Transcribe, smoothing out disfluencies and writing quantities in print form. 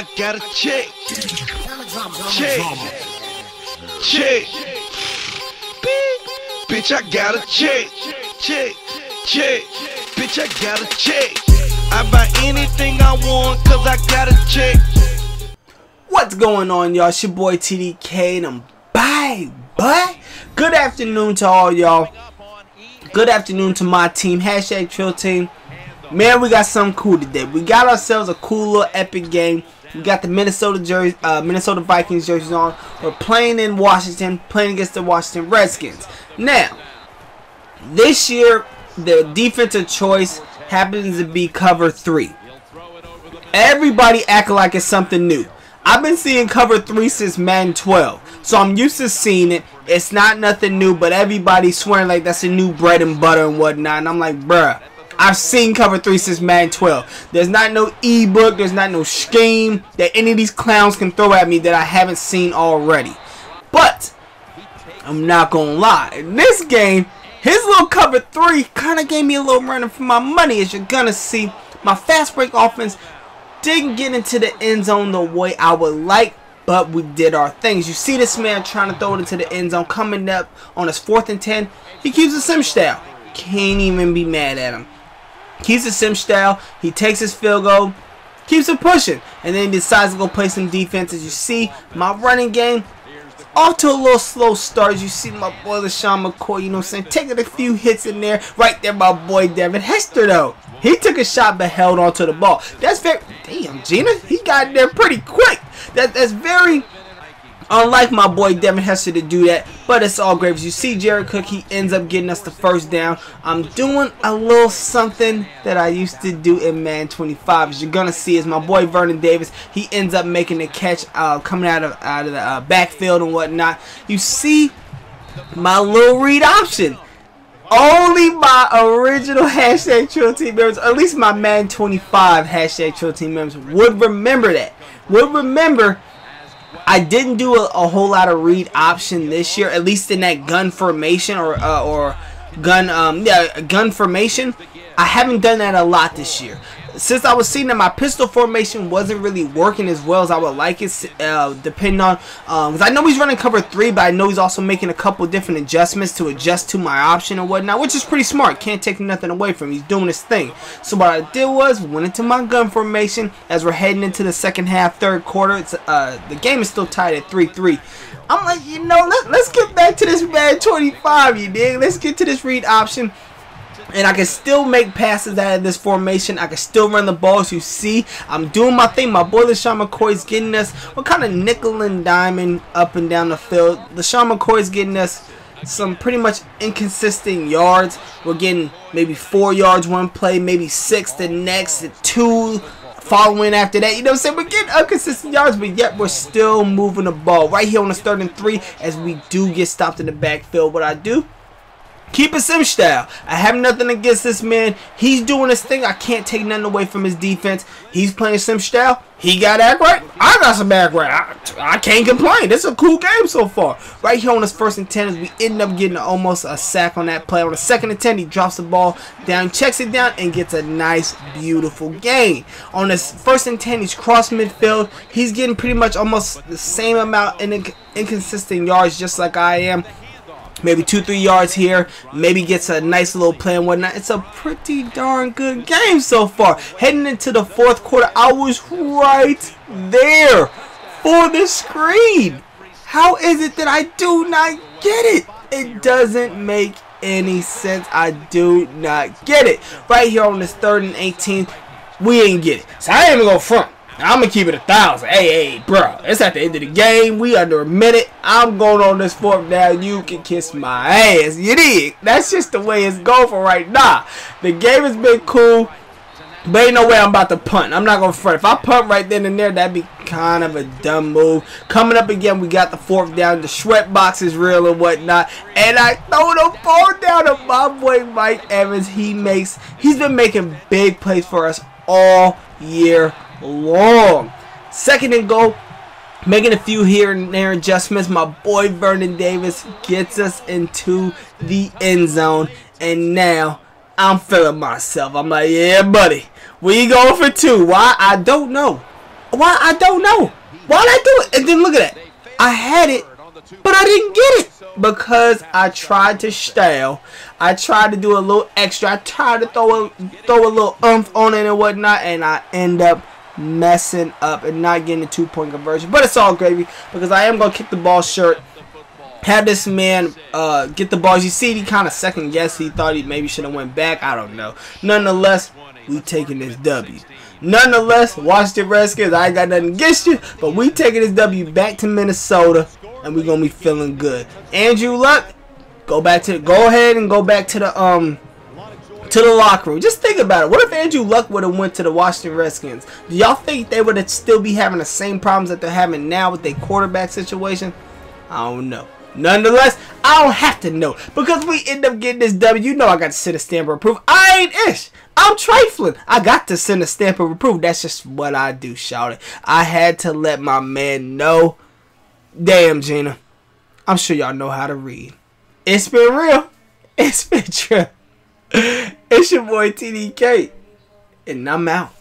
I got a chick. Chick. Chick. Bitch, I got a chick. Chick. Chick. Bitch, I got a chick. I buy anything I want cause I got a chick. What's going on, y'all? It's your boy TDK and I'm bye. But good afternoon to all y'all. Good afternoon to my team, hashtag Trill Team. Man, we got something cool today. We got ourselves a cool little epic game. We got the Minnesota Vikings jerseys on. We're playing in Washington, playing against the Washington Redskins. Now, this year, the defensive choice happens to be cover 3. Everybody acting like it's something new. I've been seeing cover 3 since Madden 12, so I'm used to seeing it. It's not nothing new, but everybody's swearing like that's a new bread and butter and whatnot, and I'm like, bruh. I've seen cover 3 since Madden 12. There's not no ebook. There's not no scheme that any of these clowns can throw at me that I haven't seen already. But I'm not going to lie. In this game, his little cover 3 kind of gave me a little running for my money. As you're going to see, my fast break offense didn't get into the end zone the way I would like, but we did our things. You see this man trying to throw it into the end zone, coming up on his 4th and 10. He keeps a sim style. Can't even be mad at him. Keeps the sim style, he takes his field goal, keeps it pushing, and then he decides to go play some defense. As you see, my running game, off to a little slow start. As you see, my boy LeSean McCoy, you know what I'm saying, taking a few hits in there. Right there, my boy Devin Hester, though. He took a shot but held onto the ball. That's very, damn, Gina, he got in there pretty quick. That's very unlike my boy Devin Hester to do that, but it's all great. As you see, Jared Cook, he ends up getting us the first down. I'm doing a little something that I used to do in Madden 25. As you're going to see, is my boy Vernon Davis. He ends up making the catch coming out of the backfield and whatnot. You see my little read option. Only my original hashtag Trill Team members, or at least my Madden 25 hashtag Trill Team members, would remember that. Would remember I didn't do a whole lot of read option this year, at least in that gun formation or gun gun formation. I haven't done that a lot this year. Since I was seeing that my pistol formation wasn't really working as well as I would like it, depending on, because I know he's running cover 3, but I know he's also making a couple different adjustments to adjust to my option and whatnot, which is pretty smart. Can't take nothing away from him. He's doing his thing. So what I did was went into my gun formation as we're heading into the second half, third quarter. It's the game is still tied at 3-3. I'm like, you know, let's get back to this Madden 25, you dig? Let's get to this read option. And I can still make passes out of this formation. I can still run the ball. As you see, I'm doing my thing. My boy LeSean McCoy is getting us. We're kind of nickel and diamond up and down the field. LeSean McCoy is getting us some pretty much inconsistent yards. We're getting maybe 4 yards one play, maybe 6 the next, 2 following after that. You know what I'm saying? We're getting inconsistent yards, but yet we're still moving the ball. Right here on the 3rd and 3 as we do get stopped in the backfield. What I do? Keep a sim style. I have nothing against this man. He's doing his thing. I can't take nothing away from his defense. He's playing sim style. He got act right. I got some act right. I can't complain. This is a cool game so far. Right here on this 1st and 10 as we end up getting almost a sack on that play. On the 2nd and 10, he drops the ball down, checks it down, and gets a nice, beautiful gain. On this 1st and 10, he's crossed midfield. He's getting pretty much almost the same amount in inconsistent yards just like I am. Maybe 2-3 yards here. Maybe gets a nice little play and whatnot. It's a pretty darn good game so far. Heading into the 4th quarter, I was right there for the screen. How is it that I do not get it? It doesn't make any sense. I do not get it. Right here on this 3rd and 18, we didn't get it. So I ain't even gonna front. I'm going to keep it 1,000. Hey, bro. It's at the end of the game. We under a minute. I'm going on this 4th down. You can kiss my ass. You dig? That's just the way it's going for right now. The game has been cool, but ain't no way I'm about to punt. I'm not going to front. If I punt right then and there, that'd be kind of a dumb move. Coming up again, we got the 4th down. The Shred box is real and whatnot. And I throw the ball down to my boy Mike Evans. He's been making big plays for us all year long. 2nd and goal, making a few here and there adjustments. My boy Vernon Davis gets us into the end zone, and now I'm feeling myself. I'm like, yeah, buddy, we going for 2. Why? I don't know. Why? I don't know. Why'd I do it? And then look at that. I had it, but I didn't get it because I tried to style. I tried to do a little extra. I tried to throw a little oomph on it and whatnot, and I end up messing up and not getting a two-point conversion. But it's all gravy because I am going to kick the ball short. Had this man get the ball. As you see, he kind of second-guessed. He thought he maybe should have went back. I don't know. Nonetheless, we taking this W. Nonetheless, Washington Redskins, I ain't got nothing against you, but we taking this W back to Minnesota, and we're going to be feeling good. Andrew Luck, go ahead and go back to the locker room. Just think about it. What if Andrew Luck would have went to the Washington Redskins? Do y'all think they would have still be having the same problems that they're having now with their quarterback situation? I don't know. Nonetheless, I don't have to know because we end up getting this W. You know I got to send a stamp of approval. I ain't ish. I'm trifling. I got to send a stamp of approval. That's just what I do, shawty. I had to let my man know. Damn, Gina. I'm sure y'all know how to read. It's been real. It's been true. It's your boy TDK. And I'm out.